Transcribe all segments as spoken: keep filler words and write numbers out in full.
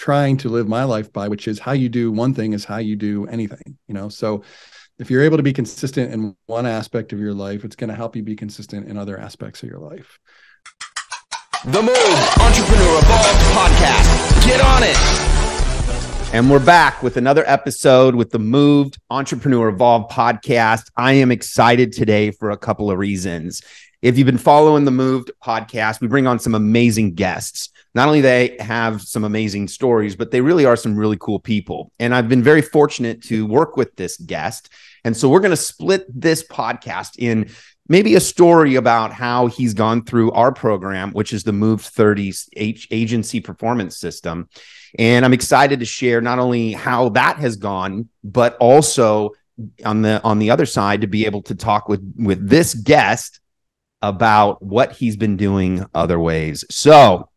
trying to live my life by, which is how you do one thing is how you do anything, you know? So if you're able to be consistent in one aspect of your life, it's going to help you be consistent in other aspects of your life. The Move Entrepreneur Evolved Podcast. Get on it. And we're back with another episode with the Move Entrepreneur Evolved Podcast. I am excited today for a couple of reasons. If you've been following the Moved podcast, we bring on some amazing guests. Not only do they have some amazing stories, but they really are some really cool people. And I've been very fortunate to work with this guest. And so we're going to split this podcast in maybe a story about how he's gone through our program, which is the Move thirties H Agency Performance System. And I'm excited to share not only how that has gone, but also on the on the other side to be able to talk with, with this guest about what he's been doing other ways. So,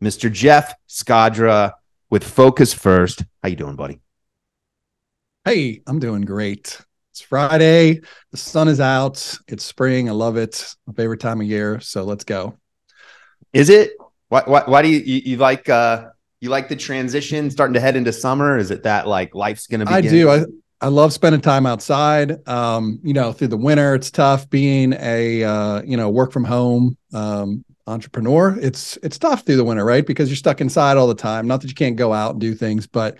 Mister Geoff Skadra with Focus First. How you doing, buddy? Hey, I'm doing great. It's Friday. The sun is out. It's spring. I love it. My favorite time of year. So let's go. Is it? Why, why, why do you, you, you like uh, you like the transition starting to head into summer? Is it that like life's going to begin? I do. I I love spending time outside. Um, you know, through the winter, it's tough being a, uh, you know, work from home um, entrepreneur. It's, it's tough through the winter, right? Because you're stuck inside all the time. Not that you can't go out and do things, but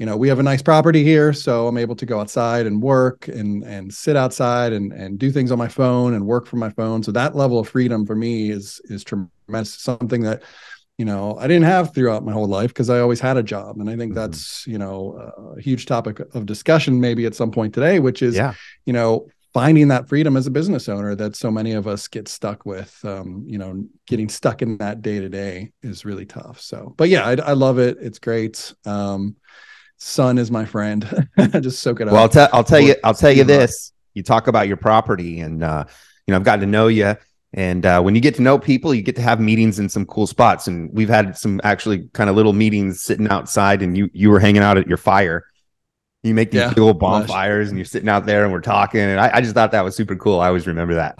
you know, we have a nice property here, so I'm able to go outside and work and, and sit outside and, and do things on my phone and work from my phone. So that level of freedom for me is, is tremendous. Something that, you know, I didn't have throughout my whole life because I always had a job. And I think that's, you know, a huge topic of discussion maybe at some point today, which is, yeah. you know, finding that freedom as a business owner that so many of us get stuck with, um, you know, getting stuck in that day to day is really tough. So, but yeah, I, I love it. It's great. Um, sun is my friend. Just soak it well, up. Well, I'll, I'll tell you, I'll tell you this, you talk about your property and, uh, you know, I've gotten to know you. And uh, when you get to know people, you get to have meetings in some cool spots. And we've had some actually kind of little meetings sitting outside, and you you were hanging out at your fire. You make these yeah, cool bonfires, gosh. And you're sitting out there, and we're talking. And I, I just thought that was super cool. I always remember that.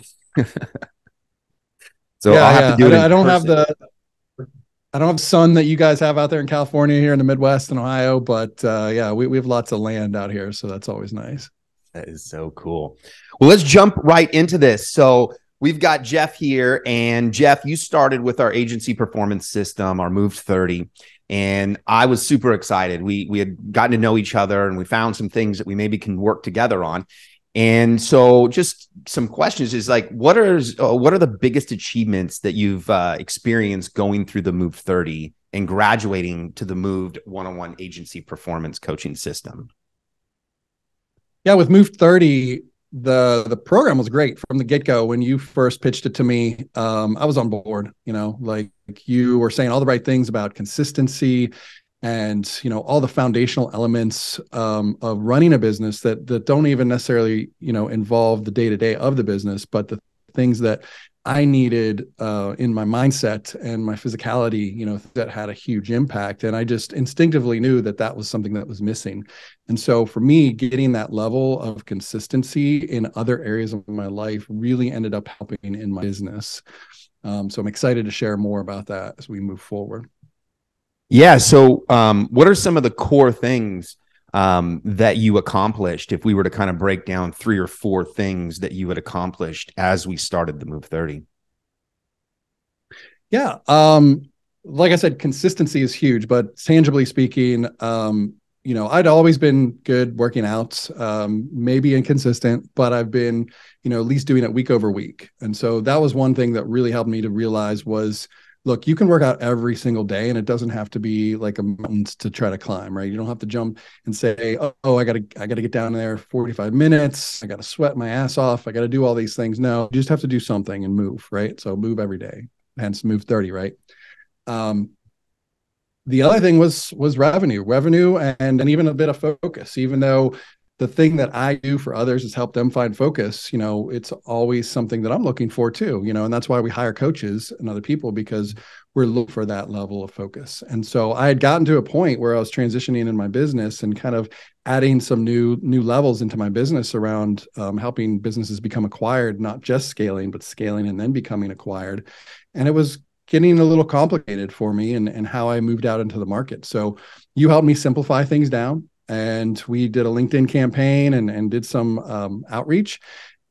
So yeah, I'll have yeah. to do it. I, I don't person. have the I don't have sun that you guys have out there in California, here in the Midwest and Ohio. But uh, yeah, we we have lots of land out here, so that's always nice. That is so cool. Well, let's jump right into this. So. We've got Geoff here, and Geoff, you started with our agency performance system, our Move thirty, and I was super excited. We we had gotten to know each other, and we found some things that we maybe can work together on. And so, just some questions is like, what are uh, what are the biggest achievements that you've uh, experienced going through the Move thirty and graduating to the Moved one-on-one agency performance coaching system? Yeah, with Move thirty. The the program was great from the get-go. When you first pitched it to me, um, I was on board, you know, like you were saying all the right things about consistency and, you know, all the foundational elements um, of running a business that that don't even necessarily, you know, involve the day-to-day of the business, but the things that I needed uh, in my mindset and my physicality, you know, that had a huge impact. And I just instinctively knew that that was something that was missing. And so for me, getting that level of consistency in other areas of my life really ended up helping in my business. Um, so I'm excited to share more about that as we move forward. Yeah. So um, what are some of the core things um, that you accomplished? If we were to kind of break down three or four things that you had accomplished as we started the Move thirty. Yeah. Um, like I said, consistency is huge, but tangibly speaking, um, you know, I'd always been good working out, um, maybe inconsistent, but I've been, you know, at least doing it week over week. And so that was one thing that really helped me to realize was, look, you can work out every single day, and it doesn't have to be like a mountain to try to climb, right? You don't have to jump and say, oh, oh I got to I got to get down there forty-five minutes. I got to sweat my ass off. I got to do all these things. No, you just have to do something and move, right? So move every day, hence Move thirty, right? Um, the other thing was was revenue, revenue and, and even a bit of focus, even though the thing that I do for others is help them find focus. You know, it's always something that I'm looking for too, you know, and that's why we hire coaches and other people, because we're looking for that level of focus. And so I had gotten to a point where I was transitioning in my business and kind of adding some new, new levels into my business around um, helping businesses become acquired, not just scaling, but scaling and then becoming acquired. And it was getting a little complicated for me and, and how I moved out into the market. So you helped me simplify things down, and we did a LinkedIn campaign and, and did some um, outreach.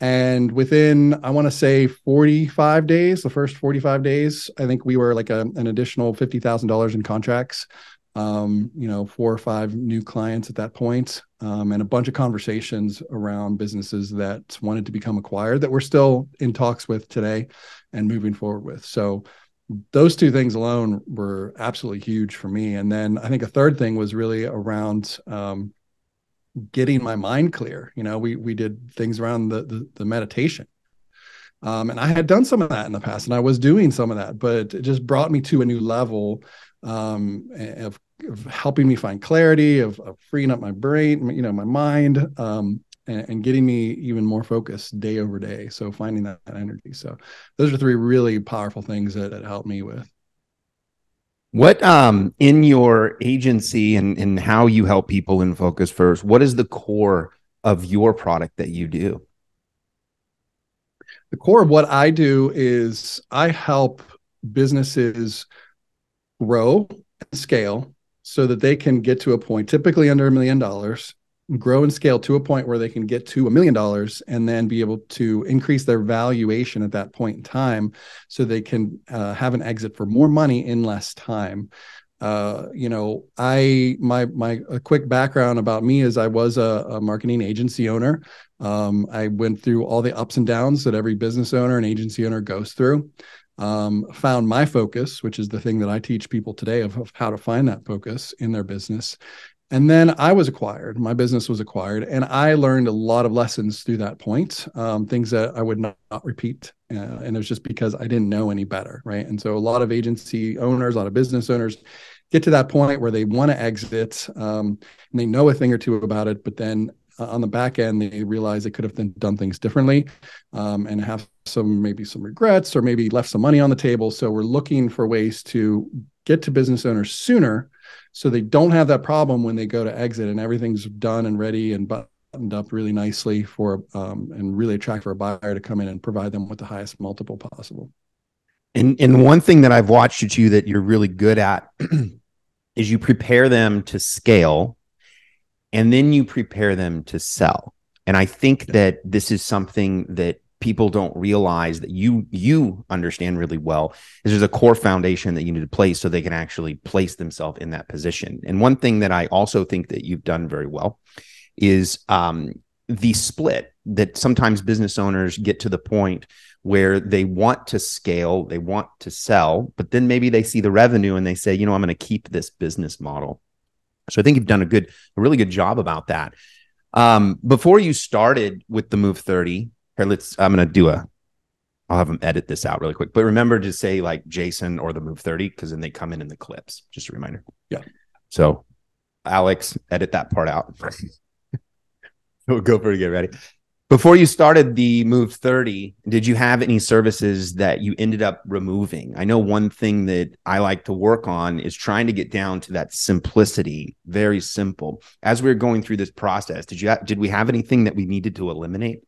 And within, I want to say forty-five days, the first forty-five days, I think we were like a, an additional fifty thousand dollars in contracts, um, you know, four or five new clients at that point, um, and a bunch of conversations around businesses that wanted to become acquired that we're still in talks with today and moving forward with. So those two things alone were absolutely huge for me. And then I think a third thing was really around um, getting my mind clear. You know, we we did things around the the, the meditation. Um, and I had done some of that in the past, and I was doing some of that, but it just brought me to a new level um, of, of helping me find clarity, of, of freeing up my brain, you know, my mind, um, and, and getting me even more focused day over day. So finding that, that energy. So those are three really powerful things that it helped me with. What um, in your agency and, and how you help people in Focus First, what is the core of your product that you do? The core of what I do is I help businesses grow and scale so that they can get to a point, typically under a million dollars, grow and scale to a point where they can get to a million dollars and then be able to increase their valuation at that point in time so they can uh, have an exit for more money in less time. Uh, you know, I, my, my, a quick background about me is I was a, a marketing agency owner. Um, I went through all the ups and downs that every business owner and agency owner goes through, um, found my focus, which is the thing that I teach people today of, of how to find that focus in their business. And then I was acquired, my business was acquired, and I learned a lot of lessons through that point, um, things that I would not, not repeat. Uh, and it was just because I didn't know any better, right? And so a lot of agency owners, a lot of business owners get to that point where they want to exit, um, and they know a thing or two about it, but then uh, on the back end, they realize they could have done things differently um, and have some, maybe some regrets or maybe left some money on the table. So we're looking for ways to get to business owners sooner so they don't have that problem when they go to exit and everything's done and ready and buttoned up really nicely for um, and really attract for a buyer to come in and provide them with the highest multiple possible. And and one thing that I've watched you do that you're really good at is you prepare them to scale and then you prepare them to sell. And I think yeah. that this is something that people don't realize that you you understand really well, is there's a core foundation that you need to place so they can actually place themselves in that position. And one thing that I also think that you've done very well is um, the split that sometimes business owners get to the point where they want to scale, they want to sell, but then maybe they see the revenue and they say, you know, I'm going to keep this business model. So I think you've done a good, a really good job about that. Um, before you started with the Move thirty, here, let's, I'm going to do a, I'll have them edit this out really quick, but remember to say like Jason or the Move thirty, because then they come in in the clips. Just a reminder. Yeah. So Alex, edit that part out. We'll go for it. Get ready. Before you started the Move thirty, did you have any services that you ended up removing? I know one thing that I like to work on is trying to get down to that simplicity, very simple. As we were going through this process, did you, ha- did we have anything that we needed to eliminate?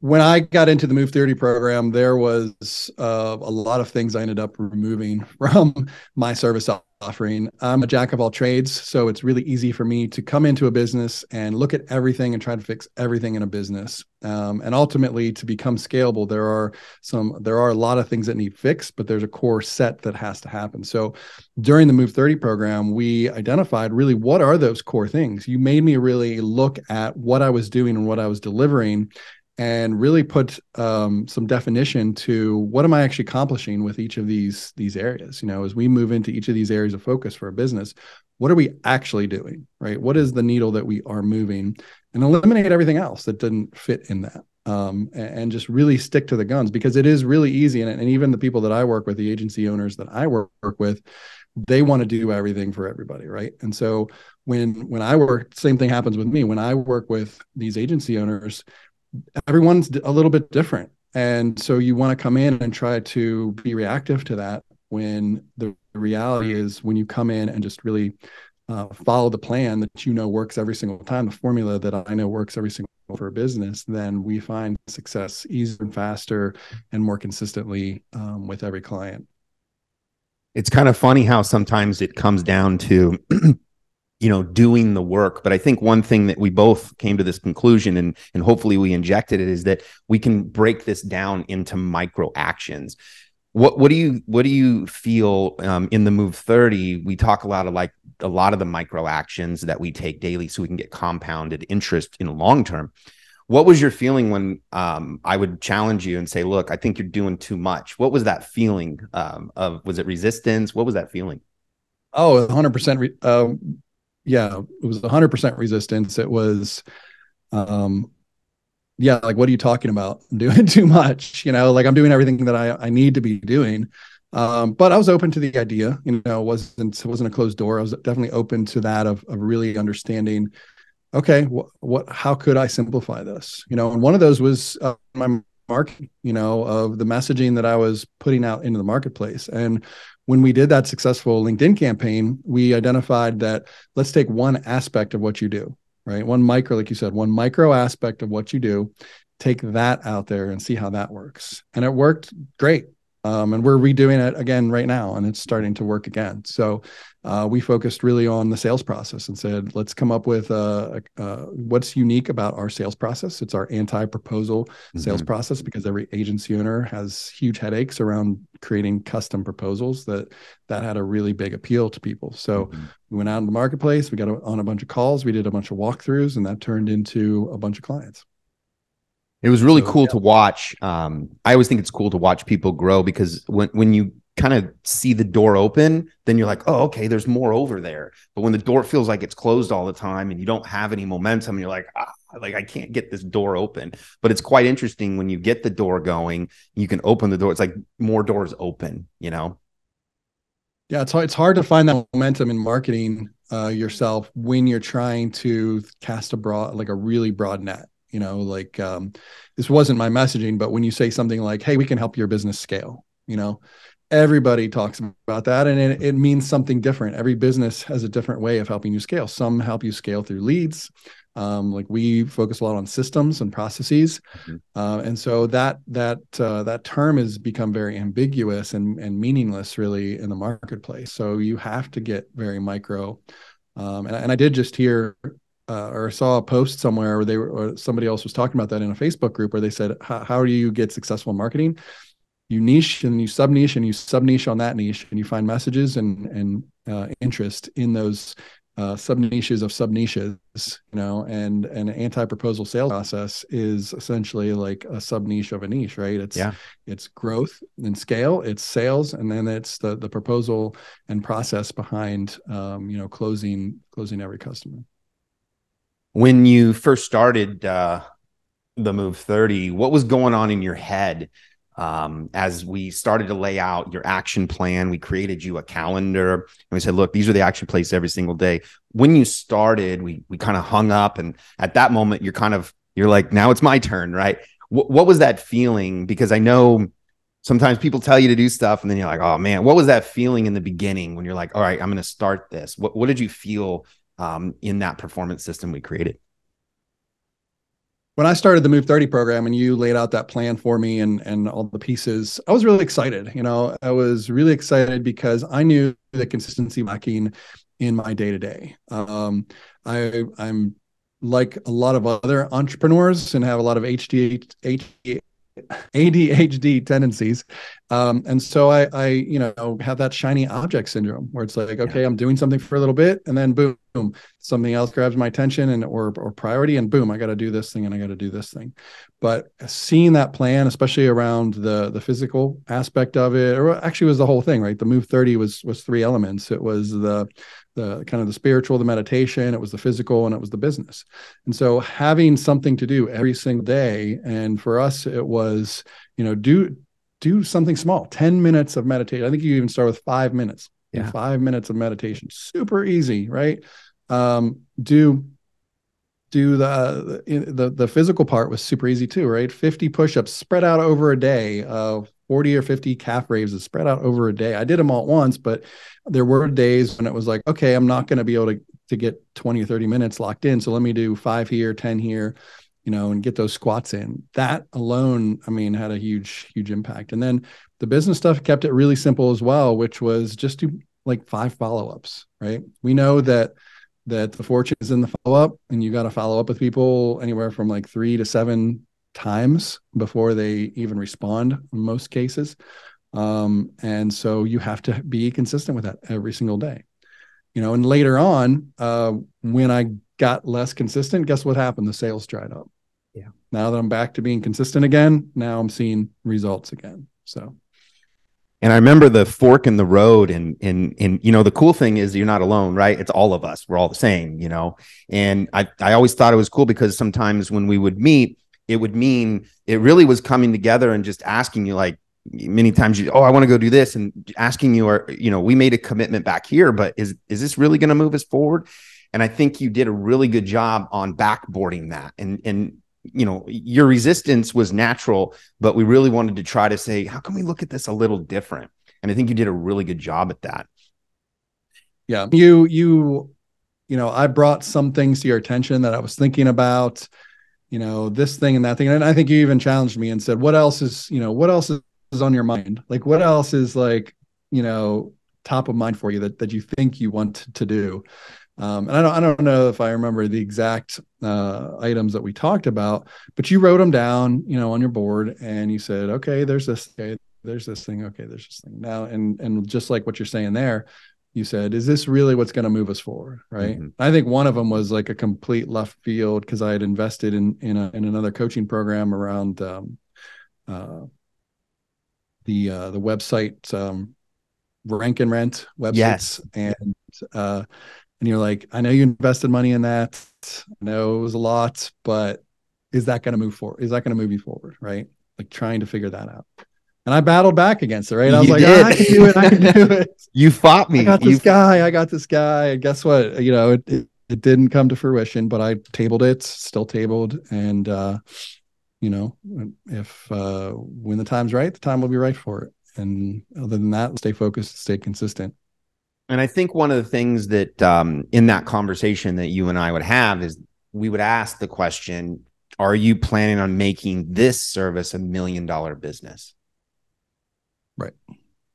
When I got into the Move thirty program, there was uh, a lot of things I ended up removing from my service offering. I'm a jack of all trades, so it's really easy for me to come into a business and look at everything and try to fix everything in a business. Um, and ultimately, to become scalable, there are some there are a lot of things that need fixed, but there's a core set that has to happen. So during the Move thirty program, we identified really what are those core things. You made me really look at what I was doing and what I was delivering, and really put um, some definition to what am I actually accomplishing with each of these, these areas. You know, as we move into each of these areas of focus for a business, what are we actually doing, right? What is the needle that we are moving? And eliminate everything else that didn't fit in that. Um, and just really stick to the guns, because it is really easy. And, and even the people that I work with, the agency owners that I work, work with, they want to do everything for everybody, right? And so when, when I work, same thing happens with me. When I work with these agency owners, everyone's a little bit different. And so you want to come in and try to be reactive to that, when the reality is when you come in and just really uh, follow the plan that you know works every single time, the formula that I know works every single time for a business, then we find success easier and faster and more consistently um, with every client. It's kind of funny how sometimes it comes down to, you know, doing the work. But I think one thing that we both came to this conclusion, and, and hopefully we injected it, is that we can break this down into micro actions. What, what do you, what do you feel um, in the Move thirty? We talk a lot of like a lot of the micro actions that we take daily so we can get compounded interest in the long term. What was your feeling when um, I would challenge you and say, look, I think you're doing too much? What was that feeling um, of? Was it resistance? What was that feeling? Oh, one hundred percent. Re- uh, yeah, it was one hundred percent resistance. It was, um, yeah, like, what are you talking about? I'm doing too much. You know, like, I'm doing everything that I, I need to be doing. Um, but I was open to the idea. You know, it wasn't, it wasn't a closed door. I was definitely open to that, of, of really understanding, okay, what, what, how could I simplify this? You know, and one of those was uh, my marketing, you know, of the messaging that I was putting out into the marketplace. And when we did that successful LinkedIn campaign, we identified that let's take one aspect of what you do, right? One micro, like you said, one micro aspect of what you do, take that out there and see how that works. And it worked great. Um, and we're redoing it again right now, and it's starting to work again. So uh, we focused really on the sales process and said, let's come up with uh, uh, what's unique about our sales process. It's our anti-proposal mm-hmm. sales process, because every agency owner has huge headaches around creating custom proposals. That that had a really big appeal to people. So mm-hmm. we went out in the marketplace, we got on a bunch of calls, we did a bunch of walkthroughs, and that turned into a bunch of clients. It was really cool to watch. Um, I always think it's cool to watch people grow, because when, when you kind of see the door open, then you're like, oh, okay, there's more over there. But when the door feels like it's closed all the time and you don't have any momentum, you're like, ah, like, I can't get this door open. But it's quite interesting when you get the door going, you can open the door. It's like more doors open, you know? Yeah, it's hard, it's hard to find that momentum in marketing uh, yourself when you're trying to cast a broad, like a really broad net. You know, like um, this wasn't my messaging, but when you say something like, hey, we can help your business scale, you know, everybody talks about that, and it, it means something different. Every business has a different way of helping you scale. Some help you scale through leads. Um, like, we focus a lot on systems and processes. Mm-hmm. Uh, and so that that uh, that term has become very ambiguous and, and meaningless, really, in the marketplace. So you have to get very micro. Um, and, and I did just hear Uh, or saw a post somewhere where they were, or somebody else was talking about that in a Facebook group, where they said, how do you get successful in marketing? You niche and you sub niche and you sub niche on that niche, and you find messages and, and uh, interest in those uh, sub niches of sub niches, you know, and an anti-proposal sales process is essentially like a sub niche of a niche, right? It's, yeah. it's growth and scale, it's sales. And then it's the, the proposal and process behind, um, you know, closing, closing every customer. When you first started uh, the Move thirty, what was going on in your head um, as we started to lay out your action plan? We created you a calendar, and we said, look, these are the action plays every single day. When you started, we we kind of hung up, and at that moment, you're kind of, you're like, now it's my turn, right? W- what was that feeling? Because I know sometimes people tell you to do stuff, and then you're like, oh man, what was that feeling in the beginning when you're like, all right, I'm going to start this? What, what did you feel Um, in that performance system we created? When I started the Move thirty program and you laid out that plan for me and, and all the pieces, I was really excited. You know, I was really excited because I knew that consistency lacking in my day-to-day. Um, I, I'm like a lot of other entrepreneurs and have a lot of H D A D H D tendencies. Um, and so I, I, you know, have that shiny object syndrome, where it's like, okay, I'm doing something for a little bit, and then boom, boom, something else grabs my attention and or or priority, and boom, I got to do this thing and I got to do this thing. But seeing that plan, especially around the the physical aspect of it, or actually was the whole thing, right? The Move thirty was was three elements. It was the the kind of the spiritual, the meditation, it was the physical, and it was the business. And so having something to do every single day, and for us, it was, you know, do do something small, ten minutes of meditation. I think you even start with five minutes, yeah. five minutes of meditation, super easy, right? Um, do do the, the, the physical part was super easy too, right? fifty pushups spread out over a day of forty or fifty calf raises spread out over a day. I did them all at once, but there were days when it was like, okay, I'm not going to be able to, to get twenty or thirty minutes locked in. So let me do five here, ten here, you know, and get those squats in. That alone, I mean, had a huge, huge impact. And then the business stuff kept it really simple as well, which was just do like five follow-ups, right? We know that that the fortune is in the follow-up, and you got to follow up with people anywhere from like three to seven times before they even respond in most cases. Um, and so you have to be consistent with that every single day. You know, and later on, uh, when I got less consistent, guess what happened? The sales dried up. Yeah. Now that I'm back to being consistent again, now I'm seeing results again. So. And I remember the fork in the road, and, and, and, you know, the cool thing is you're not alone, right? It's all of us. We're all the same, you know? And I, I always thought it was cool because sometimes when we would meet, it would mean it really was coming together and just asking you, like, many times you, oh, I want to go do this, and asking you, or, you know, we made a commitment back here, but is, is this really going to move us forward? And I think you did a really good job on backboarding that. And, and, you know, your resistance was natural, but we really wanted to try to say, how can we look at this a little different? And I think you did a really good job at that. Yeah. You, you, you know, I brought some things to your attention that I was thinking about, you know, this thing and that thing. And I think you even challenged me and said, what else is, you know, what else is on your mind? Like, what else is, like, you know, top of mind for you that, that you think you want to do? Um, and I don't, I don't know if I remember the exact uh, items that we talked about, but you wrote them down, you know, on your board, and you said, okay, there's this, okay, there's this thing. Okay. There's this thing now. And, and just like what you're saying there, you said, is this really what's going to move us forward? Right. Mm-hmm. I think one of them was like a complete left field, 'cause I had invested in, in a, in another coaching program around um, uh, the, uh, the website, um, rank and rent websites. Yes. And, uh, And you're like, I know you invested money in that. I know it was a lot, but is that going to move forward? Is that going to move you forward? Right? Like trying to figure that out. And I battled back against it. Right? I was you like, oh, I can do it. I can do it. You fought me. I got this you... guy. I got this guy. And guess what? You know, it, it it didn't come to fruition, but I tabled it. Still tabled. And uh, you know, if uh, when the time's right, the time will be right for it. And other than that, stay focused, stay consistent. And I think one of the things that um, in that conversation that you and I would have is we would ask the question, are you planning on making this service a million dollar business? Right.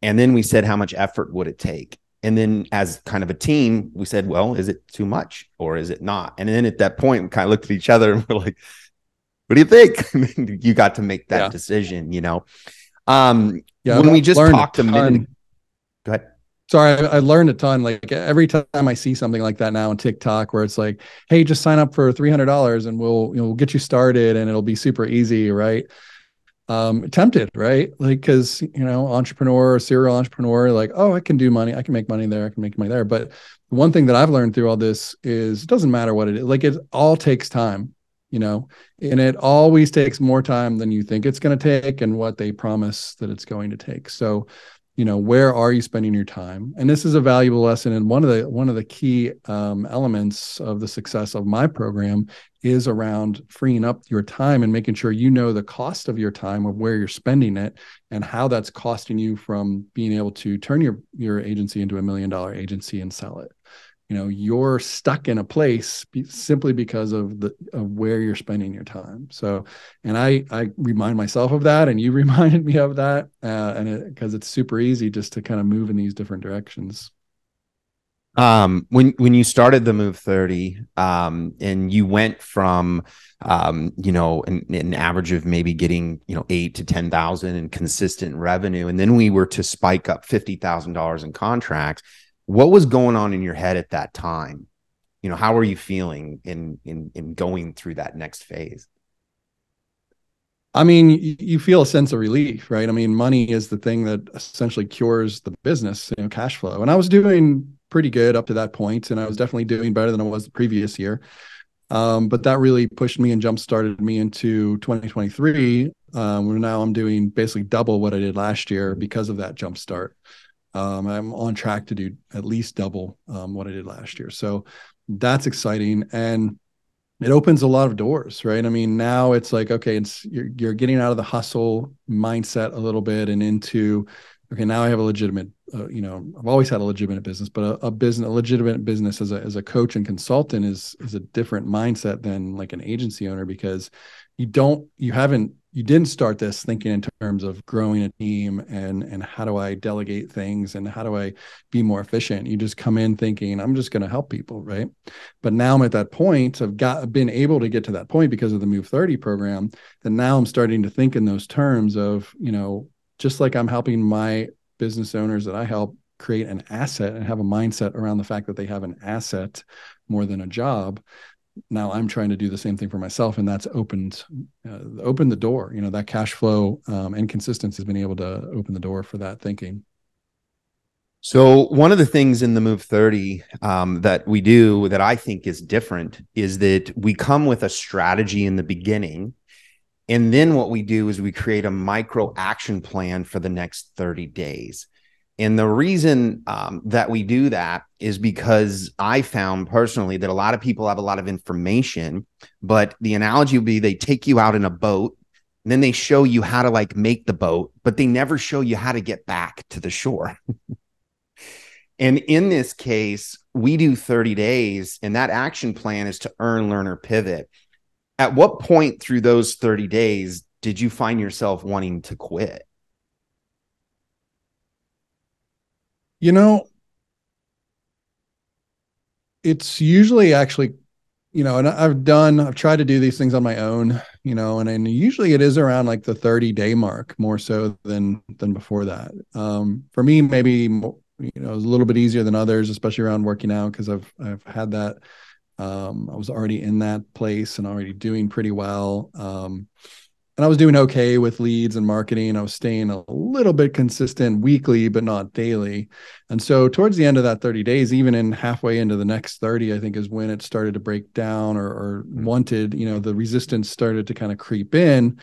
And then we said, how much effort would it take? And then as kind of a team, we said, well, is it too much or is it not? And then at that point, we kind of looked at each other and we're like, what do you think? You got to make that yeah. decision, you know? Um, yeah, when we just talked to men, go ahead. Sorry, I learned a ton. Like every time I see something like that now on TikTok where it's like, hey, just sign up for three hundred dollars and we'll, you know, we'll get you started and it'll be super easy, right? Um, tempted, right? Like, cause, you know, entrepreneur, serial entrepreneur, like, oh, I can do money. I can make money there. I can make money there. But one thing that I've learned through all this is it doesn't matter what it is. Like it all takes time, you know, and it always takes more time than you think it's going to take and what they promise that it's going to take. So, you know, where are you spending your time? And this is a valuable lesson. And one of the one of the key um, elements of the success of my program is around freeing up your time and making sure you know the cost of your time, of where you're spending it, and how that's costing you from being able to turn your your agency into a million dollar agency and sell it. You know, you're stuck in a place be, simply because of the of where you're spending your time. So, and I I remind myself of that, and you reminded me of that, uh, and because it, it's super easy just to kind of move in these different directions. Um, when when you started the Move thirty, um, and you went from, um, you know, an, an average of maybe getting you know eight to ten thousand in consistent revenue, and then we were to spike up fifty thousand dollars in contracts. What was going on in your head at that time? You know, how were you feeling in, in, in going through that next phase? I mean, you, you feel a sense of relief, right? I mean, money is the thing that essentially cures the business, you know, cash flow. And I was doing pretty good up to that point, and I was definitely doing better than I was the previous year. Um, but that really pushed me and jump-started me into twenty twenty-three, um, where now I'm doing basically double what I did last year because of that jump-start. Um, I'm on track to do at least double um, what I did last year. So that's exciting. And it opens a lot of doors, right? I mean, now it's like, okay, it's you're, you're getting out of the hustle mindset a little bit and into, okay, now I have a legitimate, uh, you know, I've always had a legitimate business, but a, a business, a legitimate business as a, as a coach and consultant is, is a different mindset than like an agency owner, because you don't, you haven't, you didn't start this thinking in terms of growing a team and, and how do I delegate things and how do I be more efficient? You just come in thinking, I'm just going to help people, right? But now I'm at that point, I've got been able to get to that point because of the Move thirty program, that now I'm starting to think in those terms of, you know, just like I'm helping my business owners that I help create an asset and have a mindset around the fact that they have an asset more than a job. Now I'm trying to do the same thing for myself, and that's opened uh, opened the door. You know, that cash flow um, and consistency has been able to open the door for that thinking. So one of the things in the Move thirty um, that we do that I think is different is that we come with a strategy in the beginning, and then what we do is we create a micro action plan for the next thirty days. And the reason um, that we do that is because I found personally that a lot of people have a lot of information, but the analogy would be they take you out in a boat, and then they show you how to like make the boat, but they never show you how to get back to the shore. And in this case, we do thirty days, and that action plan is to earn, learn, or pivot. At what point through those thirty days did you find yourself wanting to quit? You know, it's usually actually, you know, and I've done, I've tried to do these things on my own, you know, and, and usually it is around like the thirty day mark more so than, than before that. Um, for me, maybe, you know, it was a little bit easier than others, especially around working out, because I've, I've had that, um, I was already in that place and already doing pretty well. Um, And I was doing okay with leads and marketing. I was staying a little bit consistent weekly, but not daily. And so towards the end of that thirty days, even in halfway into the next thirty, I think is when it started to break down or, or wanted, you know, the resistance started to kind of creep in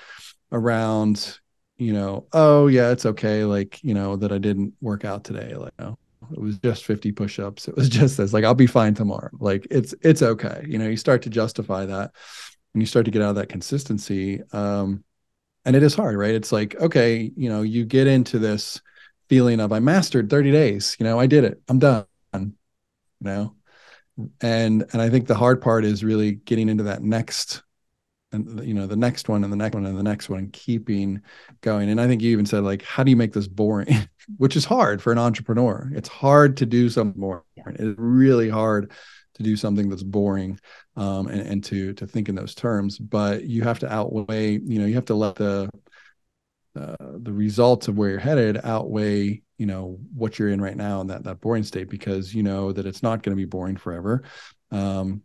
around, you know, oh yeah, it's okay. Like, you know, that I didn't work out today. Like, no, it was just fifty push-ups. It was just this, like, I'll be fine tomorrow. Like it's, it's okay. You know, you start to justify that and you start to get out of that consistency. Um, And it is hard, right? It's like, okay, you know, you get into this feeling of I mastered thirty days, you know, I did it, I'm done, you know? And, and I think the hard part is really getting into that next, and you know, the next one and the next one and the next one and keeping going. And I think you even said like, how do you make this boring? Which is hard for an entrepreneur. It's hard to do something boring. It's really hard to do something that's boring um, and, and to to think in those terms, but you have to outweigh, you know, you have to let the uh, the results of where you're headed outweigh, you know, what you're in right now in that that boring state, because you know that it's not going to be boring forever. Um,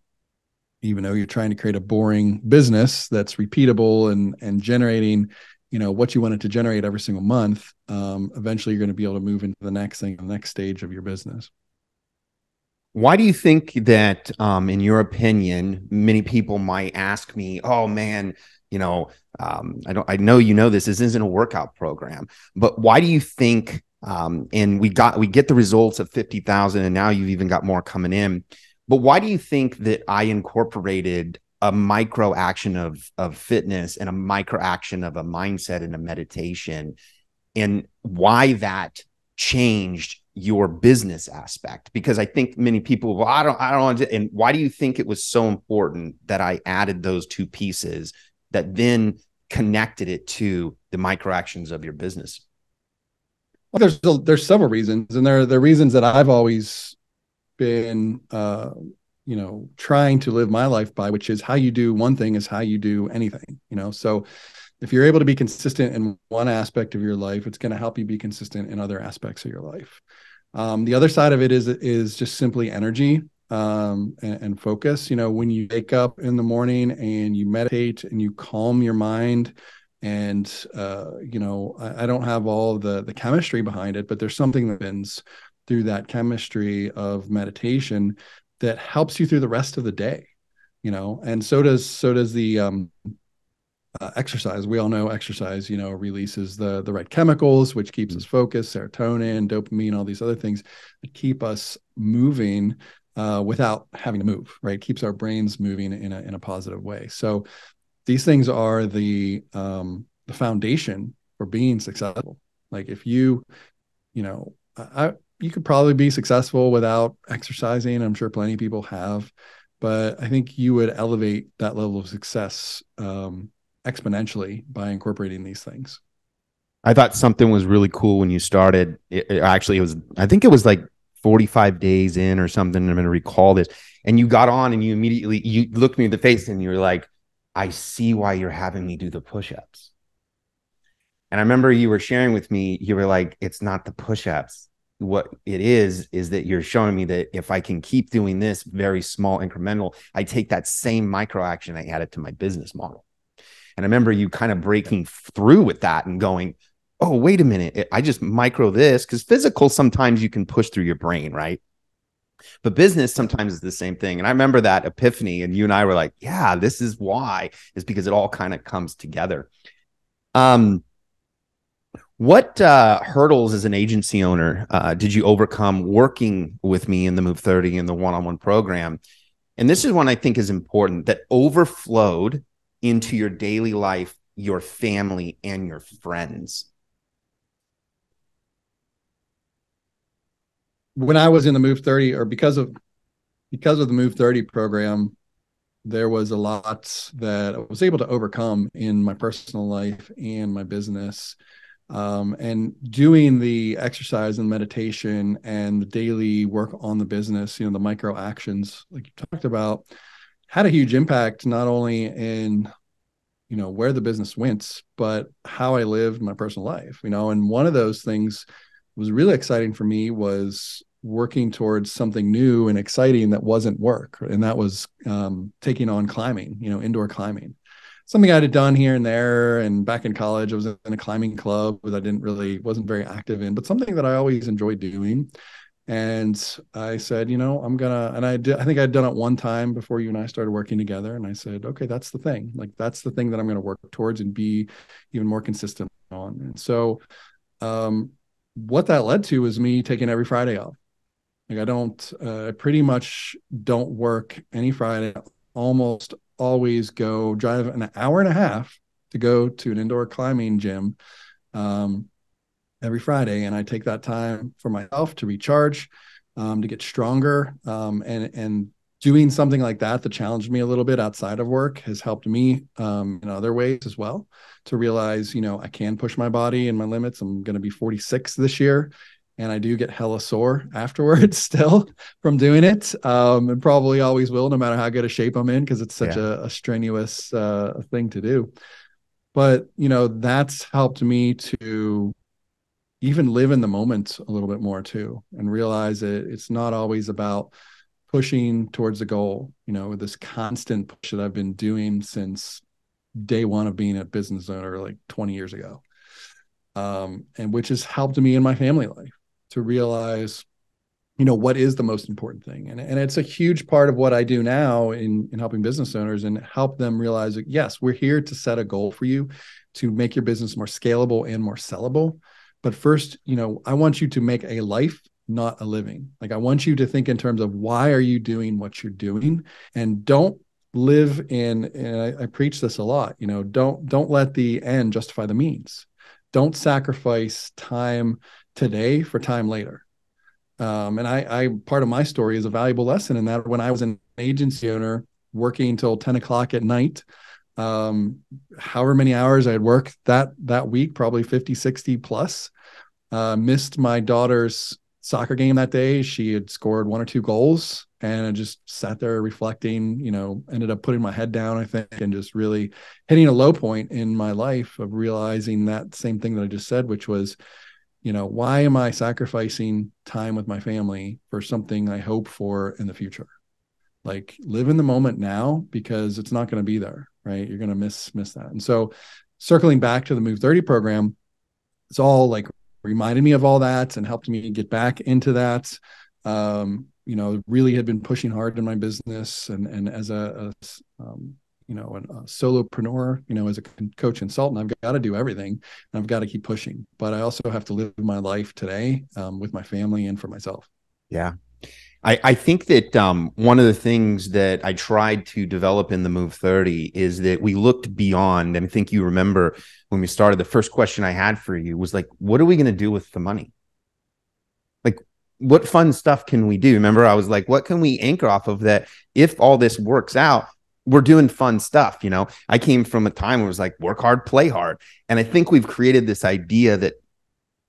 even though you're trying to create a boring business that's repeatable and and generating, you know, what you want it to generate every single month, um, eventually you're going to be able to move into the next thing, the next stage of your business. Why do you think that, um, in your opinion, many people might ask me, oh man, you know, um, I don't, I know, you know, this, this isn't a workout program, but why do you think, um, and we got, we get the results of fifty thousand and now you've even got more coming in, but why do you think that I incorporated a micro action of, of fitness and a micro action of a mindset and a meditation, and why that changed your business aspect? Because I think many people, well, I don't, I don't want to, and why do you think it was so important that I added those two pieces that then connected it to the micro actions of your business? Well, there's, there's several reasons, and there are the reasons that I've always been, uh, you know, trying to live my life by, which is how you do one thing is how you do anything, you know? So if you're able to be consistent in one aspect of your life, it's going to help you be consistent in other aspects of your life. Um, the other side of it is, is just simply energy um, and, and focus. You know, when you wake up in the morning and you meditate and you calm your mind, and, uh, you know, I, I don't have all the, the chemistry behind it, but there's something that happens through that chemistry of meditation that helps you through the rest of the day, you know, and so does, so does the, um, Uh, exercise. We all know exercise, you know, releases the the right chemicals, which keeps us focused, serotonin, dopamine, all these other things that keep us moving uh, without having to move, right? Keeps our brains moving in a, in a positive way. So these things are the, um, the foundation for being successful. Like if you, you know, I, you could probably be successful without exercising. I'm sure plenty of people have, but I think you would elevate that level of success um, exponentially by incorporating these things. I thought something was really cool when you started. It, it, actually, it was, I think it was like forty-five days in or something. I'm going to recall this. And you got on and you immediately, you looked me in the face and you were like, I see why you're having me do the push-ups. And I remember you were sharing with me, you were like, it's not the push-ups. What it is, is that you're showing me that if I can keep doing this very small incremental, I take that same micro action, I add it to my business model. And I remember you kind of breaking through with that and going, oh, wait a minute. I just micro this, because physical, sometimes you can push through your brain, right? But business sometimes is the same thing. And I remember that epiphany, and you and I were like, yeah, this is why, is because it all kind of comes together. Um, what uh, hurdles as an agency owner uh, did you overcome working with me in the Move thirty and the one-on-one program? And this is one I think is important, that overflowed into your daily life, your family, and your friends. When I was in the Move thirty, or because of because of the Move thirty program, there was a lot that I was able to overcome in my personal life and my business. Um, and doing the exercise and meditation and the daily work on the business, you know, the micro actions like you talked about, had a huge impact, not only in, you know, where the business went, but how I lived my personal life, you know. And one of those things was really exciting for me was working towards something new and exciting that wasn't work. And that was um, taking on climbing, you know, indoor climbing, something I had done here and there. And back in college, I was in a climbing club that I didn't really, wasn't very active in, but something that I always enjoyed doing. And I said, you know, I'm gonna, and I did, I think I'd done it one time before you and I started working together. And I said, okay, that's the thing. Like, that's the thing that I'm going to work towards and be even more consistent on. And so, um, what that led to was me taking every Friday off. Like I don't, uh, I pretty much don't work any Friday. I almost always go drive an hour and a half to go to an indoor climbing gym um, every Friday. And I take that time for myself to recharge, um, to get stronger. Um, and, and doing something like that that challenged me a little bit outside of work has helped me um, in other ways as well, to realize, you know, I can push my body and my limits. I'm going to be forty-six this year, and I do get hella sore afterwards still from doing it, um, and probably always will, no matter how good a shape I'm in, because it's such yeah. a, a strenuous uh, thing to do. But, you know, that's helped me to even live in the moment a little bit more too, and realize that it's not always about pushing towards the goal, you know, with this constant push that I've been doing since day one of being a business owner, like twenty years ago. Um, and which has helped me in my family life to realize, you know, what is the most important thing. And, and it's a huge part of what I do now in, in helping business owners and help them realize that, yes, we're here to set a goal for you to make your business more scalable and more sellable. But first, you know, I want you to make a life, not a living. Like, I want you to think in terms of why are you doing what you're doing, and don't live in, and I, I preach this a lot, you know, don't, don't let the end justify the means. Don't sacrifice time today for time later. Um, and I, I, part of my story is a valuable lesson in that when I was an agency owner working till ten o'clock at night, um, however many hours I had worked that, that week, probably fifty, sixty plus, uh, missed my daughter's soccer game that day. She had scored one or two goals, and I just sat there reflecting, you know, ended up putting my head down, I think, and just really hitting a low point in my life of realizing that same thing that I just said, which was, you know, why am I sacrificing time with my family for something I hope for in the future? Like, live in the moment now, because it's not going to be there, right? You're going to miss, miss that. And so circling back to the Move thirty program, it's all like reminded me of all that and helped me get back into that. Um, you know, really had been pushing hard in my business. And, and as a, a um, you know, an, a solopreneur, you know, as a coach consultant, I've got to do everything and I've got to keep pushing, but I also have to live my life today um, with my family and for myself. Yeah. I, I think that um, one of the things that I tried to develop in the Move thirty is that we looked beyond, and I think you remember when we started, the first question I had for you was like, what are we going to do with the money? Like, what fun stuff can we do? Remember, I was like, what can we anchor off of that? If all this works out, we're doing fun stuff. You know, I came from a time where it was like, work hard, play hard. And I think we've created this idea that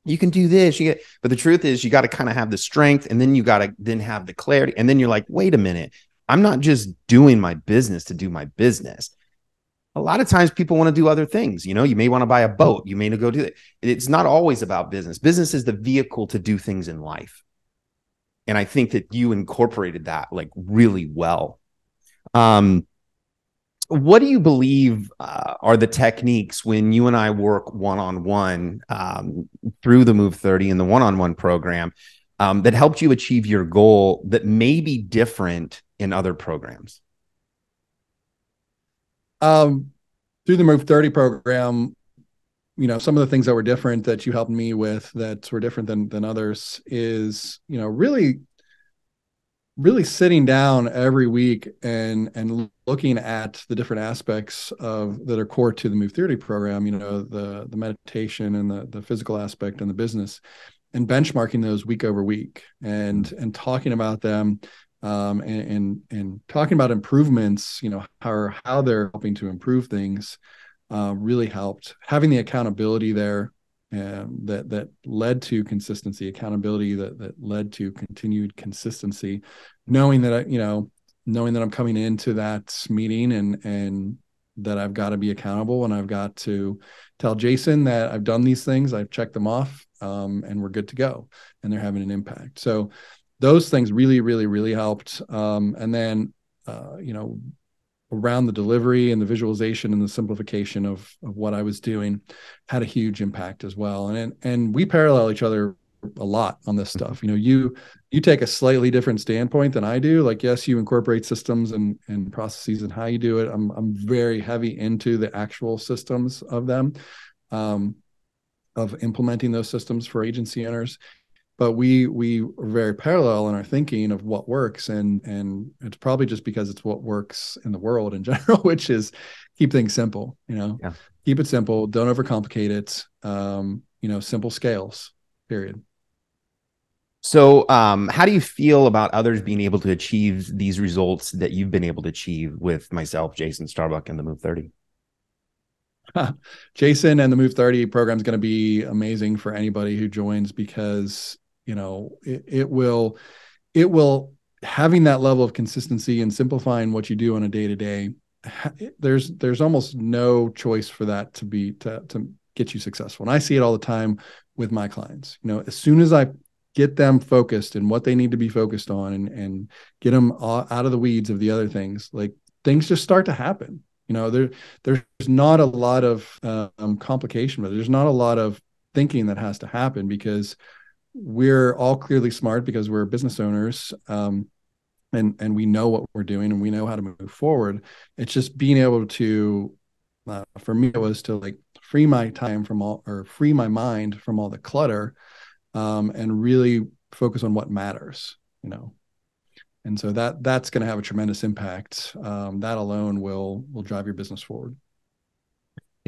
you can do this, you get, but the truth is you got to kind of have the strength, and then you got to then have the clarity. And then you're like, wait a minute, I'm not just doing my business to do my business. A lot of times people want to do other things. You know, you may want to buy a boat. You may go do it. It's not always about business. Business is the vehicle to do things in life. And I think that you incorporated that like really well. Um, What do you believe uh, are the techniques when you and I work one-on-one um, through the Move thirty and the one-on-one program um, that helped you achieve your goal that may be different in other programs? Um, through the Move thirty program, you know, some of the things that were different that you helped me with that were different than, than others is, you know, really really sitting down every week and and looking at the different aspects of that are core to the Move thirty program, you know, the the meditation and the the physical aspect and the business, and benchmarking those week over week and and talking about them um and and, and talking about improvements, you know, how how they're helping to improve things uh, really helped. Having the accountability there Um, that that led to consistency, accountability that that led to continued consistency, knowing that I, you know, knowing that I'm coming into that meeting and and that I've got to be accountable, and I've got to tell Jason that I've done these things, I've checked them off, um, and we're good to go, and they're having an impact. So those things really, really, really helped. Um, and then, uh, you know, around the delivery and the visualization and the simplification of, of what I was doing had a huge impact as well. And, and we parallel each other a lot on this stuff. You know, you, you take a slightly different standpoint than I do. Like, yes, you incorporate systems and, and processes and how you do it. I'm, I'm very heavy into the actual systems of them, um, of implementing those systems for agency owners. But we we are very parallel in our thinking of what works, and and it's probably just because it's what works in the world in general, which is keep things simple. You know, yeah. Keep it simple, don't overcomplicate it. Um, you know, simple scales. Period. So, um, how do you feel about others being able to achieve these results that you've been able to achieve with myself, Jason Starbuck, and the Move thirty? Jason and the Move thirty program is going to be amazing for anybody who joins, because you know, it, it will, it will having that level of consistency and simplifying what you do on a day to day. There's, there's almost no choice for that to be, to, to get you successful. And I see it all the time with my clients. You know, as soon as I get them focused and what they need to be focused on, and, and get them out of the weeds of the other things, like things just start to happen. You know, there, there's not a lot of um, complication, but there's not a lot of thinking that has to happen, because we're all clearly smart, because we're business owners, um, and and we know what we're doing and we know how to move forward. It's just being able to, uh, for me, it was to like free my time from all, or free my mind from all the clutter, um, and really focus on what matters, you know. And so that that's going to have a tremendous impact. Um, that alone will will drive your business forward.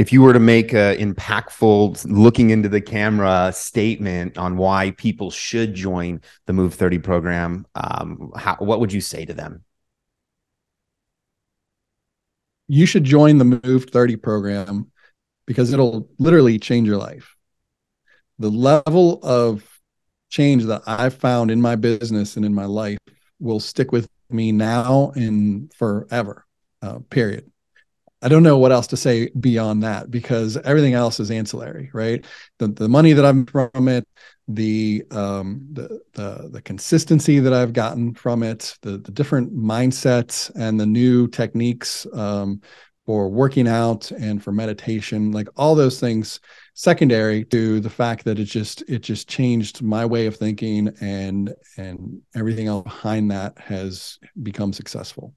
If you were to make an impactful, looking into the camera statement on why people should join the Move thirty program, um, how, what would you say to them? You should join the Move thirty program because it'll literally change your life. The level of change that I've found in my business and in my life will stick with me now and forever, uh, period. I don't know what else to say beyond that, because everything else is ancillary, right? The the money that I'm from it, the um the the the consistency that I've gotten from it, the the different mindsets and the new techniques um for working out and for meditation, like all those things secondary to the fact that it just it just changed my way of thinking, and and everything else behind that has become successful.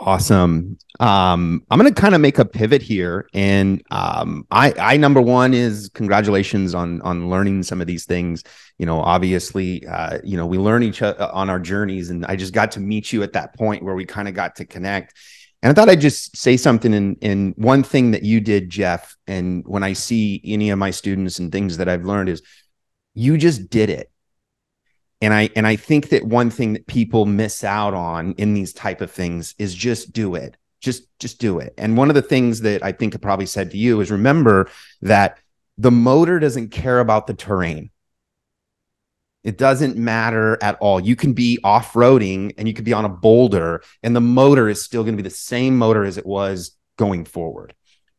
Awesome. Um, I'm going to kind of make a pivot here. And um, I, I, number one is congratulations on, on learning some of these things. You know, obviously, uh, you know, we learn each other on our journeys, and I just got to meet you at that point where we kind of got to connect. And I thought I'd just say something in, in one thing that you did, Geoff. And when I see any of my students and things that I've learned is you just did it. And I and I think that one thing that people miss out on in these type of things is just do it. Just just do it. And one of the things that I think I probably said to you is remember that the motor doesn't care about the terrain. It doesn't matter at all. You can be off-roading and you could be on a boulder, and the motor is still going to be the same motor as it was going forward.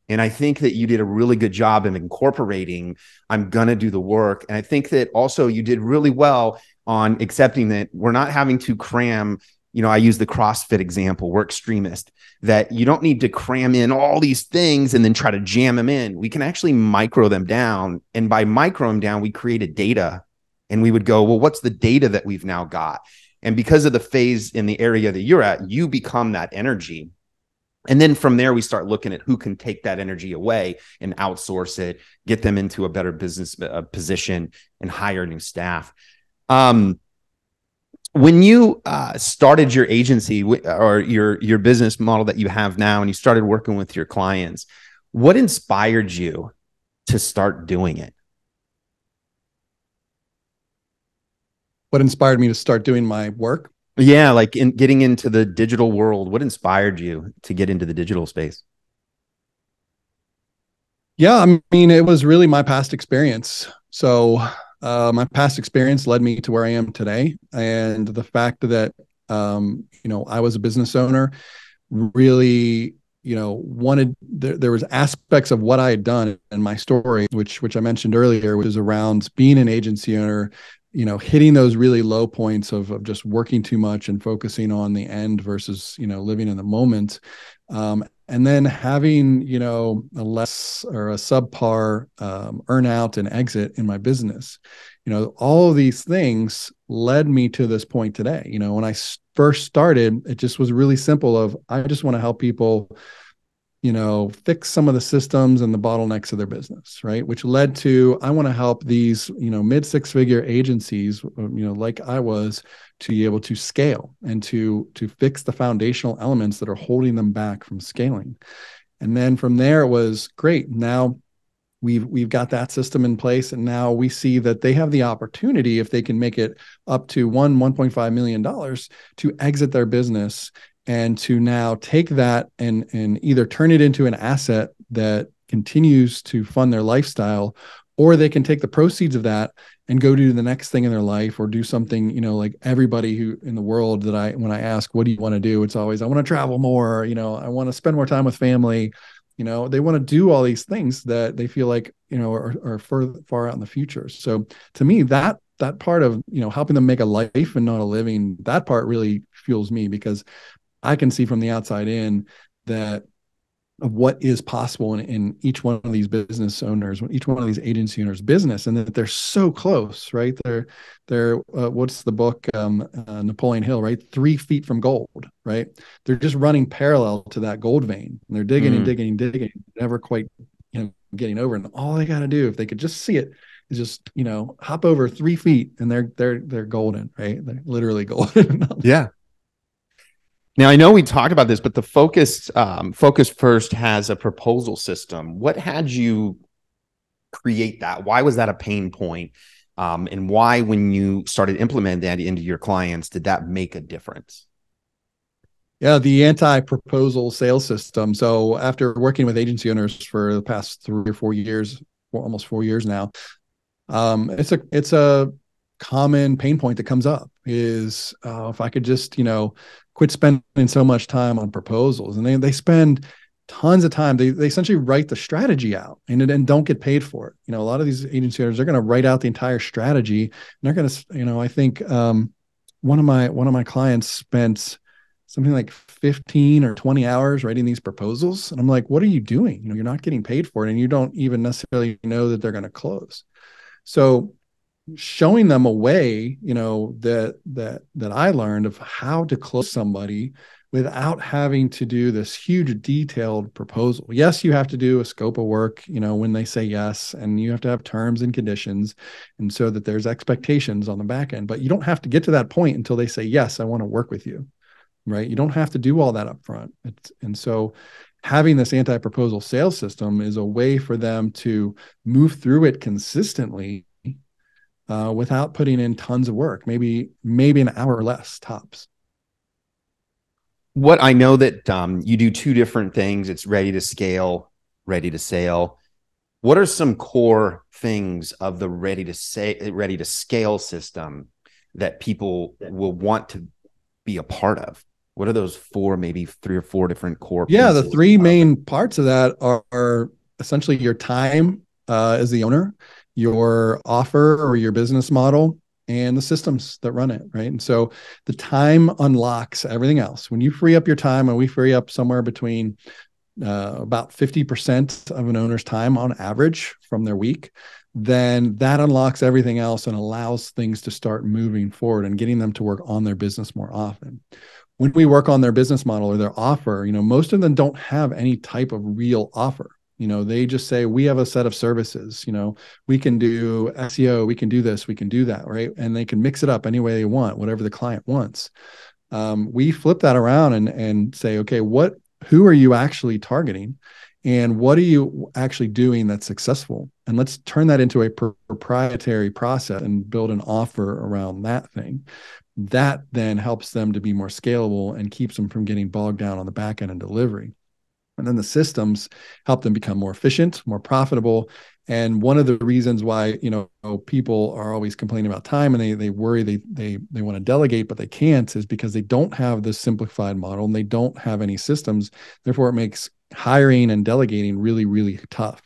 And I think that you did a really good job of incorporating, I'm going to do the work. And I think that also you did really well on accepting that we're not having to cram, you know, I use the CrossFit example, we're extremist, that you don't need to cram in all these things and then try to jam them in. We can actually micro them down. And by micro them down, we created data, and we would go, well, what's the data that we've now got? And because of the phase in the area that you're at, you become that energy. And then from there, we start looking at who can take that energy away and outsource it, get them into a better business uh, position, and hire new staff. Um, when you uh, started your agency or your, your business model that you have now, and you started working with your clients, what inspired you to start doing it? What inspired me to start doing my work? Yeah, like in getting into the digital world, what inspired you to get into the digital space? Yeah, I mean, it was really my past experience. So uh, my past experience led me to where I am today. And the fact that, um, you know, I was a business owner, really, you know, wanted, there, there was aspects of what I had done in my story, which, which I mentioned earlier, was around being an agency owner, you know, hitting those really low points of, of just working too much and focusing on the end versus, you know, living in the moment. Um, and then having, you know, a less or a subpar um, earn out and exit in my business. You know, all of these things led me to this point today. You know, when I first started, it just was really simple of, I just want to help people, you know, fix some of the systems and the bottlenecks of their business, right? Which led to, I want to help these, you know, mid six figure agencies, you know, like I was, to be able to scale and to, to fix the foundational elements that are holding them back from scaling. And then from there it was great. Now we've, we've got that system in place. And now we see that they have the opportunity, if they can make it up to one, one point five million dollars, to exit their business and to now take that and, and either turn it into an asset that continues to fund their lifestyle, or they can take the proceeds of that and go do the next thing in their life, or do something, you know, like everybody who in the world that I, when I ask, what do you want to do? It's always, I want to travel more, you know, I want to spend more time with family. You know, they want to do all these things that they feel like, you know, are, are further, far out in the future. So to me, that that part of, you know, helping them make a life and not a living, that part really fuels me, because I can see from the outside in that of what is possible in, in each one of these business owners, each one of these agency owners' business, and that they're so close, right? They're, they're uh, what's the book, um, uh, Napoleon Hill, right? Three feet from gold, right? They're just running parallel to that gold vein, and they're digging mm. and digging and digging, never quite, you know, getting over. And all they got to do, if they could just see it, is just, you know, hop over three feet, and they're they're they're golden, right? They're literally golden. Yeah. Now, I know we talked about this, but the Focus um, Focus First has a proposal system. What had you create that? Why was that a pain point? Um, and why, when you started implementing that into your clients, did that make a difference? Yeah, the anti-proposal sales system. So after working with agency owners for the past three or four years, well, almost four years now, um, it's a it's a common pain point that comes up is uh, if I could just, you know, quit spending so much time on proposals. And they, they spend tons of time. They, they essentially write the strategy out and then don't get paid for it. You know, a lot of these agency owners, they're going to write out the entire strategy, and they're going to, you know, I think um, one of my, one of my clients spent something like fifteen or twenty hours writing these proposals. And I'm like, what are you doing? You know, you're not getting paid for it, and you don't even necessarily know that they're going to close. So showing them a way, you know, that that that I learned of how to close somebody without having to do this huge detailed proposal. Yes, you have to do a scope of work, you know, when they say yes, and you have to have terms and conditions, and so that there's expectations on the back end, but you don't have to get to that point until they say, yes, I want to work with you, right? You don't have to do all that up front. It's, and so having this anti-proposal sales system is a way for them to move through it consistently uh, without putting in tons of work, maybe, maybe an hour or less tops. What I know that um, you do two different things. It's ready to scale, ready to sale. What are some core things of the ready to say, ready to scale system that people will want to be a part of? What are those four, maybe three or four different core? Yeah, the three main parts of that are, are essentially your time uh, as the owner, your offer or your business model, and the systems that run it, right? And so the time unlocks everything else. When you free up your time, and we free up somewhere between uh, about fifty percent of an owner's time on average from their week, then that unlocks everything else and allows things to start moving forward and getting them to work on their business more often. When we work on their business model or their offer, you know, most of them don't have any type of real offer. You know, they just say, we have a set of services, you know, we can do S E O, we can do this, we can do that, right? And they can mix it up any way they want, whatever the client wants. Um, we flip that around and and say, okay, what, who are you actually targeting? And what are you actually doing that's successful? And let's turn that into a proprietary process and build an offer around that thing. That then helps them to be more scalable and keeps them from getting bogged down on the back end and delivery. And then the systems help them become more efficient, more profitable. And one of the reasons why, you know, people are always complaining about time and they they worry they they they want to delegate, but they can't, is because they don't have this simplified model and they don't have any systems. Therefore, it makes hiring and delegating really, really tough.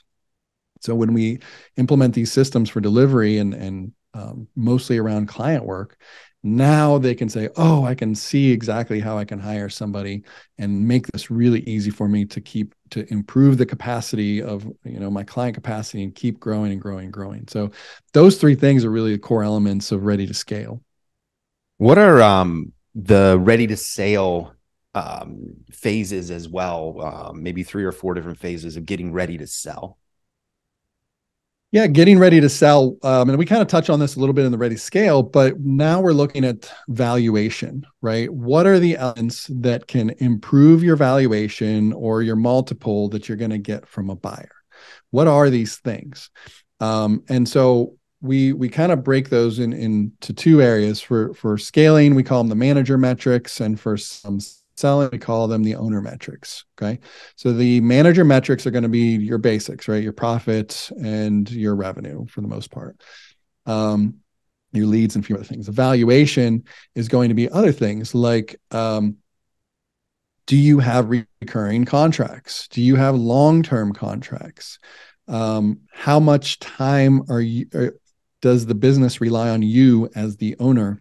So when we implement these systems for delivery and, and um, mostly around client work, now they can say, oh, I can see exactly how I can hire somebody and make this really easy for me to keep, to improve the capacity of, you know, my client capacity and keep growing and growing and growing. So those three things are really the core elements of ready to scale. What are um, the ready to sale um, phases as well? Uh, maybe three or four different phases of getting ready to sell. Yeah, getting ready to sell, um, and we kind of touch on this a little bit in the ready scale, but now we're looking at valuation, right? What are the elements that can improve your valuation or your multiple that you're going to get from a buyer? What are these things? Um, and so we we kind of break those in into two areas. For for scaling, we call them the manager metrics, and for some selling, we call them the owner metrics. Okay. So the manager metrics are going to be your basics, right? Your profits and your revenue for the most part. Um, your leads and a few other things. Evaluation is going to be other things like, um, do you have recurring contracts? Do you have long-term contracts? Um, how much time are you, or does the business rely on you as the owner?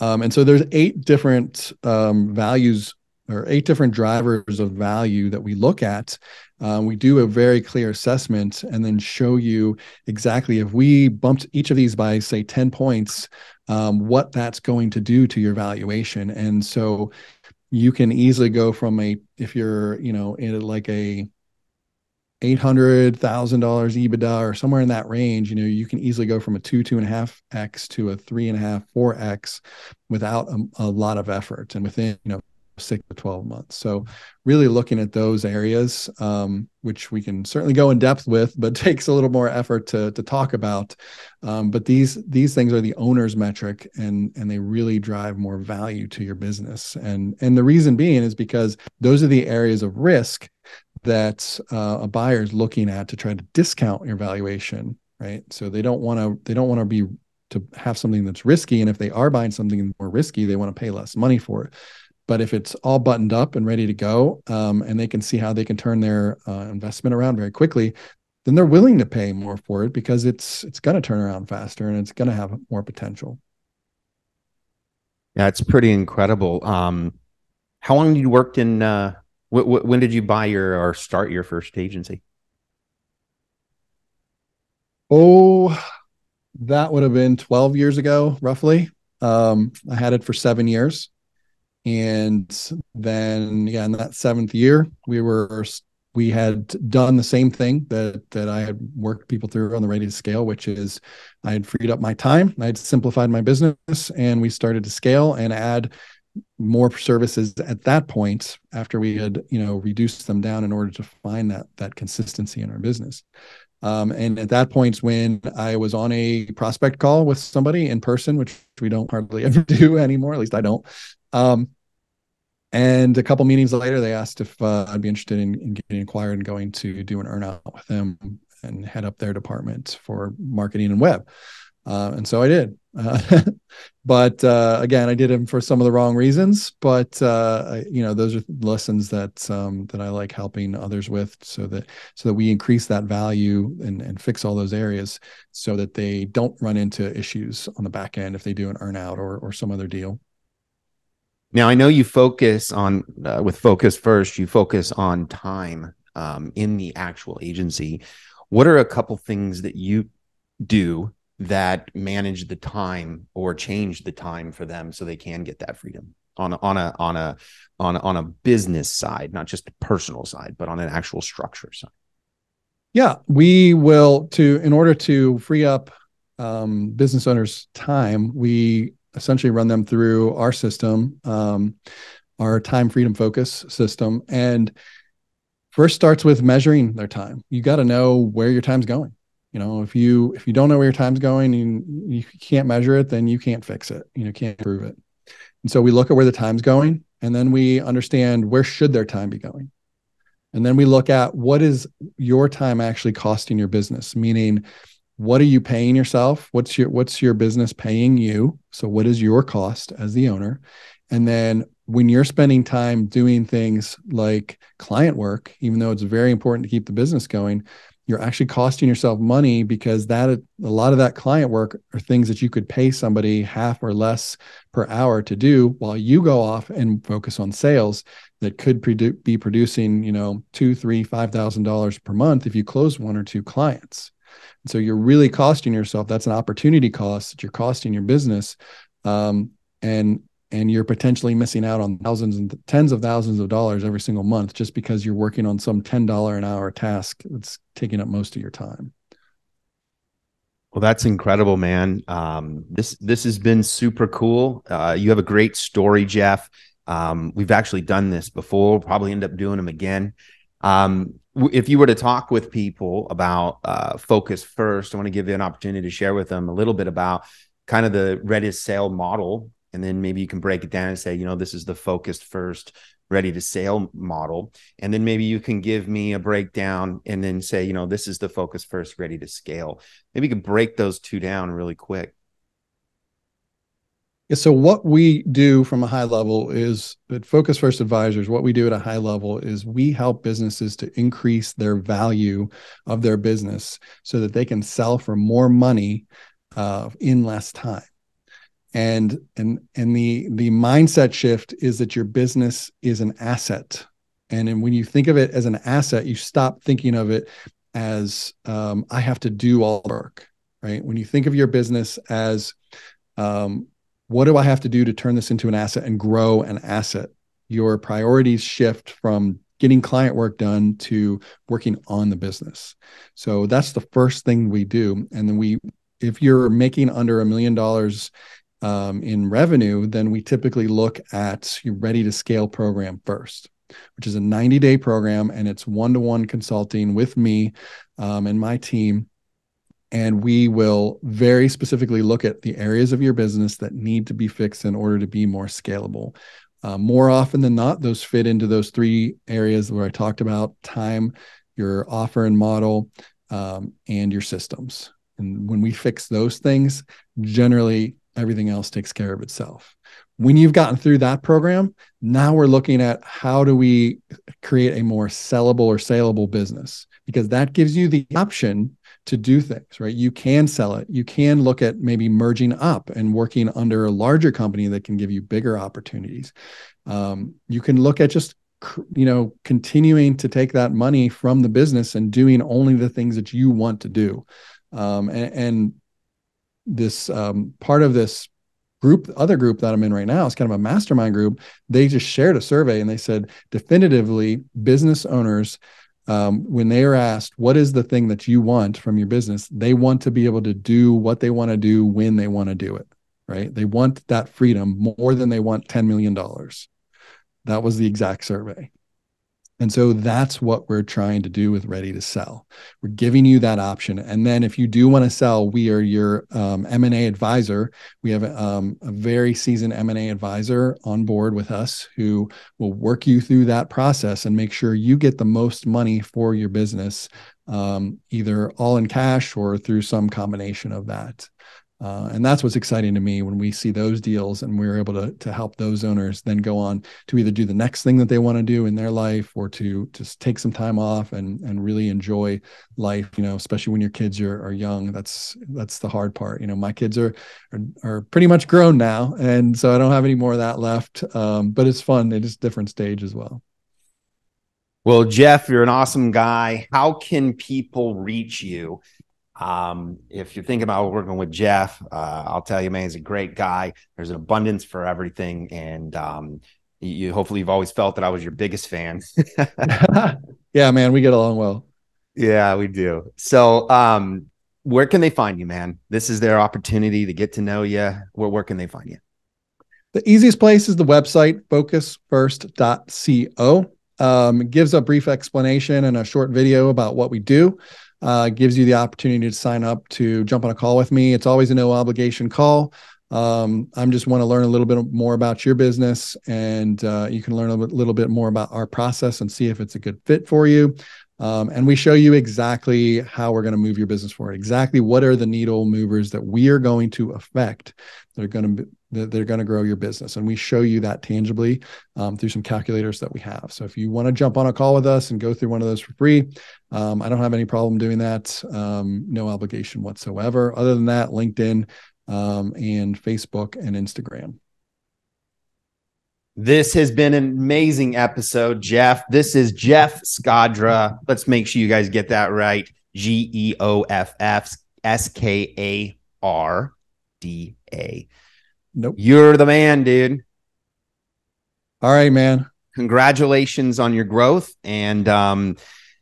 Um, and so there's eight different um, values or eight different drivers of value that we look at. Uh, we do a very clear assessment and then show you exactly if we bumped each of these by, say, ten points, um, what that's going to do to your valuation. And so you can easily go from a, if you're, you know, in like a eight hundred thousand dollars EBITDA or somewhere in that range, you know, you can easily go from a two, two and a half X to a three and a half, four X without a, a lot of effort and within, you know, six to twelve months. So really looking at those areas, um, which we can certainly go in depth with, but takes a little more effort to, to talk about. Um, but these, these things are the owner's metric and, and they really drive more value to your business. And, and the reason being is because those are the areas of risk that uh, a buyer is looking at to try to discount your valuation, right? So they don't want to they don't want to be to have something that's risky, and if they are buying something more risky, they want to pay less money for it. But if it's all buttoned up and ready to go, um, and they can see how they can turn their uh, investment around very quickly, then they're willing to pay more for it because it's it's going to turn around faster and it's going to have more potential. Yeah, it's pretty incredible. Um, how long have you worked in? Uh... When did you buy your or start your first agency? Oh, that would have been twelve years ago, roughly. Um, I had it for seven years And then, yeah, in that seventh year, we were we had done the same thing that that I had worked people through on the Ready to Scale, which is I had freed up my time, I had simplified my business, and we started to scale and add more services at that point after we had, you know, reduced them down in order to find that that consistency in our business. Um, and at that point, when I was on a prospect call with somebody in person, which we don't hardly ever do anymore, at least I don't. Um, and a couple meetings later, they asked if uh, I'd be interested in, in getting acquired and going to do an earnout with them and head up their department for marketing and web. Uh, and so I did. Uh, but uh, again, I did them for some of the wrong reasons. But uh, I, you know, those are lessons that um, that I like helping others with, so that so that we increase that value and and fix all those areas, so that they don't run into issues on the back end if they do an earnout or or some other deal. Now, I know you focus on uh, with Focus First, you focus on time um, in the actual agency. What are a couple things that you do that manage the time or change the time for them so they can get that freedom on a, on a on a on a, on a business side, not just a personal side, but on an actual structure side? Yeah, we will to in order to free up um, business owners' time, we essentially run them through our system, um, our time freedom focus system, and first starts with measuring their time. You got to know where your time's going. You know, if you if you don't know where your time's going and you can't measure it, then you can't fix it. You know, can't prove it. And so we look at where the time's going, and then we understand where should their time be going. And then we look at what is your time actually costing your business, meaning what are you paying yourself? What's your what's your business paying you? So what is your cost as the owner? And then when you're spending time doing things like client work, even though it's very important to keep the business going, you're actually costing yourself money, because that a lot of that client work are things that you could pay somebody half or less per hour to do, while you go off and focus on sales that could produ- be producing, you know, two, three, five thousand dollars per month if you close one or two clients. And so you're really costing yourself. That's an opportunity cost that you're costing your business, um, and and you're potentially missing out on thousands and tens of thousands of dollars every single month just because you're working on some ten dollars an hour task that's taking up most of your time. Well, that's incredible, man. Um, this this has been super cool. Uh, you have a great story, Geoff. Um, we've actually done this before. We'll probably end up doing them again. Um, if you were to talk with people about uh, Focus First, I want to give you an opportunity to share with them a little bit about kind of the Ready to Sale model. And then maybe you can break it down and say, you know, this is the Focused First Ready to Sale model. And then maybe you can give me a breakdown and then say, you know, this is the Focused First Ready to Scale. Maybe you can break those two down really quick. Yeah. So what we do from a high level is at Focus First Advisors, what we do at a high level is we help businesses to increase their value of their business so that they can sell for more money uh, in less time. And and and the the mindset shift is that your business is an asset, and, and when you think of it as an asset, you stop thinking of it as um, I have to do all the work, right? When you think of your business as um, what do I have to do to turn this into an asset and grow an asset, your priorities shift from getting client work done to working on the business. So that's the first thing we do, and then we if you're making under a million dollars. Um, in revenue, then we typically look at your Ready to Scale program first, which is a ninety-day program, and it's one-to-one consulting with me um, and my team. And we will very specifically look at the areas of your business that need to be fixed in order to be more scalable. Uh, more often than not, those fit into those three areas where I talked about: time, your offer and model, um, and your systems. And when we fix those things, generally, everything else takes care of itself. When you've gotten through that program, now we're looking at how do we create a more sellable or saleable business, because that gives you the option to do things, right? You can sell it. You can look at maybe merging up and working under a larger company that can give you bigger opportunities. Um, you can look at just, you know, continuing to take that money from the business and doing only the things that you want to do. Um, and, and This um, part of this group, other group that I'm in right now, it's kind of a mastermind group. They just shared a survey and they said definitively business owners, um, when they are asked, what is the thing that you want from your business? They want to be able to do what they want to do when they want to do it, right? They want that freedom more than they want ten million dollars. That was the exact survey. And so that's what we're trying to do with Ready to Sell. We're giving you that option. And then if you do want to sell, we are your um, M and A advisor. We have um, a very seasoned M and A advisor on board with us who will work you through that process and make sure you get the most money for your business, um, either all in cash or through some combination of that. Uh, and that's what's exciting to me when we see those deals and we're able to to help those owners then go on to either do the next thing that they want to do in their life or to just take some time off and and really enjoy life, you know, especially when your kids are, are young. That's that's the hard part. You know, my kids are, are are pretty much grown now. And so I don't have any more of that left. Um, but it's fun. It's just a different stage as well. Well, Geoff, you're an awesome guy. How can people reach you? Um, if you're thinking about working with Geoff, uh, I'll tell you, man, he's a great guy. There's an abundance for everything. And, um, you, hopefully you've always felt that I was your biggest fan. Yeah, man, we get along well. Yeah, we do. So, um, where can they find you, man? This is their opportunity to get to know you. Where, where can they find you? The easiest place is the website, focus first dot co. Um, it gives a brief explanation and a short video about what we do. Uh, gives you the opportunity to sign up to jump on a call with me. It's always a no obligation call. Um, I'm just want to learn a little bit more about your business, and uh, you can learn a little bit more about our process and see if it's a good fit for you. Um, and we show you exactly how we're going to move your business forward. Exactly what are the needle movers that we are going to affect that are going to that are going to grow your business. And we show you that tangibly um, through some calculators that we have. So if you want to jump on a call with us and go through one of those for free, um, I don't have any problem doing that. Um, no obligation whatsoever. Other than that, LinkedIn um, and Facebook and Instagram. This has been an amazing episode, Geoff. This is Geoff Skadra. Let's make sure you guys get that right. G E O F F S K A R D A. Nope. You're the man, dude. All right, man. Congratulations on your growth. And um,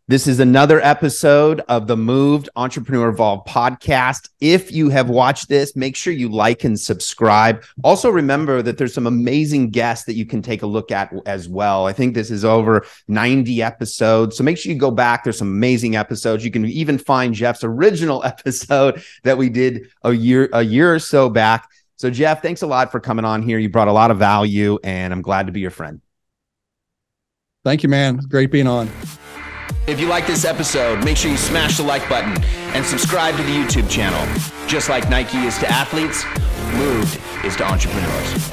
this is another episode of the M O V D Entrepreneur Evolved podcast. If you have watched this, make sure you like and subscribe. Also, remember that there's some amazing guests that you can take a look at as well. I think this is over ninety episodes. So make sure you go back. There's some amazing episodes. You can even find Geoff's original episode that we did a year, a year or so back. So, Geoff, thanks a lot for coming on here. You brought a lot of value, and I'm glad to be your friend. Thank you, man. Great being on. If you like this episode, make sure you smash the like button and subscribe to the YouTube channel. Just like Nike is to athletes, M O V D is to entrepreneurs.